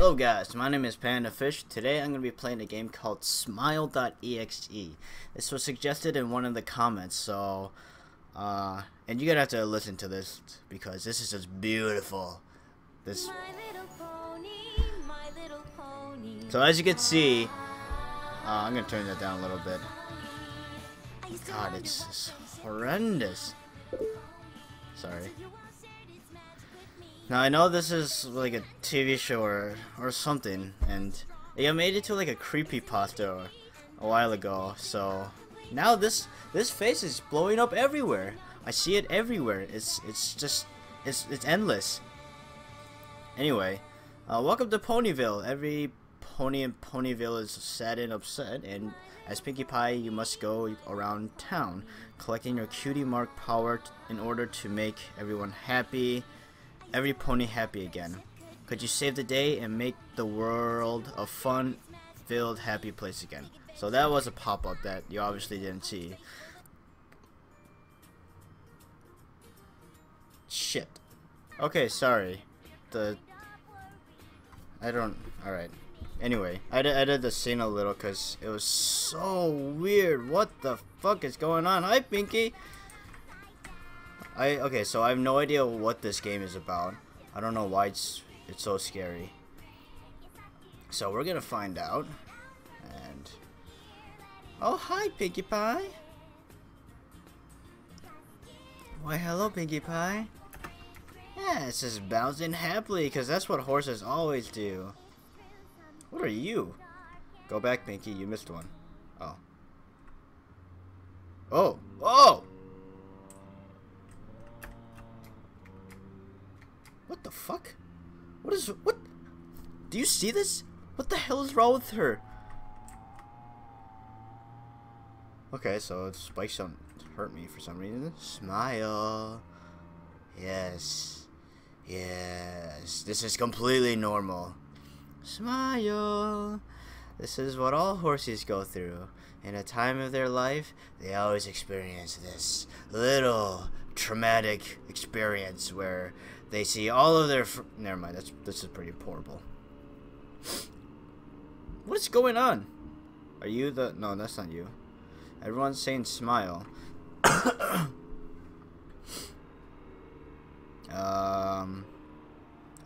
Hello guys, my name is PandaFish. Today I'm going to be playing a game called Smile.exe. This was suggested in one of the comments, so... and you're going to have to listen to this, because this is just beautiful. This. So as you can see... I'm going to turn that down a little bit. God, it's horrendous. Sorry. Now I know this is like a TV show or something, and they made it to like a creepypasta a while ago. So now this face is blowing up everywhere. I see it everywhere. It's just endless. Anyway, welcome to Ponyville. Every pony in Ponyville is sad and upset, and as Pinkie Pie, you must go around town collecting your cutie mark power in order to make everyone happy. Every pony happy again. Could you save the day and make the world a fun-filled, happy place again? So that was a pop-up that you obviously didn't see. Shit. Okay, sorry. Alright. Anyway, I edited the scene a little because it was so weird. What the fuck is going on? Hi, Pinkie! Okay, so I have no idea what this game is about. I don't know why it's so scary. So we're gonna find out. And oh, hi, Pinkie Pie. Why, hello, Pinkie Pie. Yeah, it's just bouncing happily because that's what horses always do. What are you? Go back, Pinkie. You missed one. Oh. Oh. Oh. What the fuck? What? Do you see this? What the hell is wrong with her? Okay, so spikes don't hurt me for some reason. Smile. Yes. Yes. This is completely normal. Smile. This is what all horses go through. In a time of their life, they always experience this little traumatic experience where they see all of their never mind, this is pretty horrible. What is going on? Are you the... No, that's not you. Everyone's saying smile. I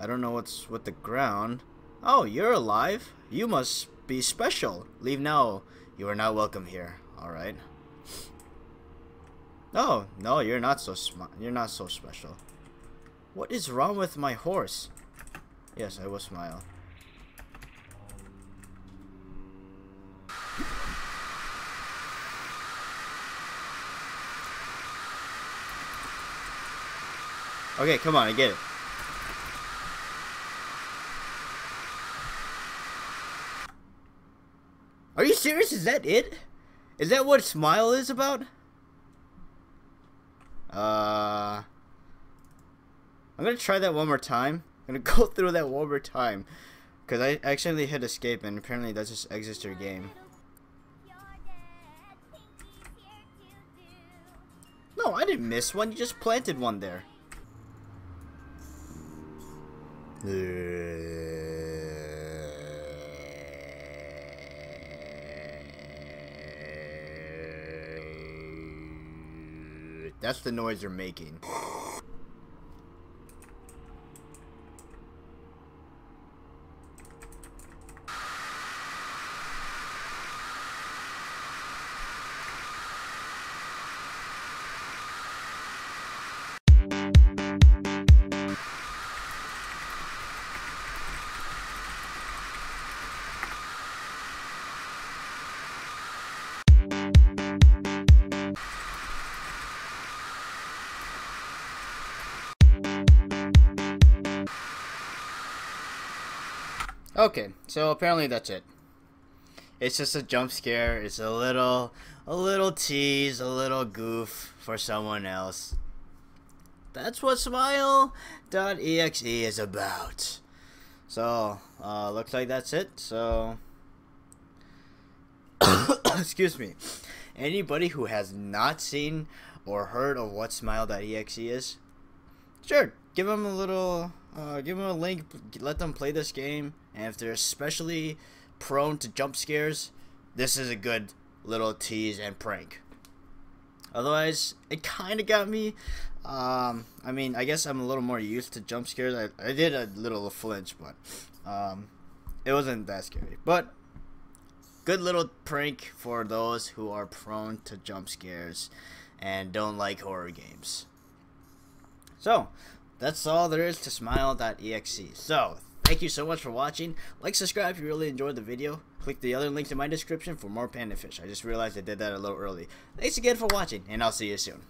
don't know what's with the ground. Oh, you're alive. You must be special. Leave now. You are not welcome here. All right. No, no, you're not so special. What is wrong with my horse? Yes, I will smile. Okay, come on, I get it. Are you serious? Is that it? Is that what smile is about? I'm gonna try that one more time. I'm gonna go through that one more time, cause I accidentally hit escape, and apparently that just exits your game. No, I didn't miss one. You just planted one there. That's the noise you're making. Okay, so apparently that's it. It's just a jump scare. It's a little tease, a little goof for someone else. That's what Smile.exe is about. So, looks like that's it. So, excuse me. Anybody who has not seen or heard of what Smile.exe is, sure, give them a little Give them a link, let them play this game, and if they're especially prone to jump scares, this is a good little tease and prank. Otherwise, it kind of got me. I mean, I guess I'm a little more used to jump scares. I did a little flinch, but it wasn't that scary. But good little prank for those who are prone to jump scares and don't like horror games. So that's all there is to Smile.exe. So thank you so much for watching. Like, subscribe if you really enjoyed the video. Click the other links in my description for more PandaFish. I just realized I did that a little early. Thanks again for watching, and I'll see you soon.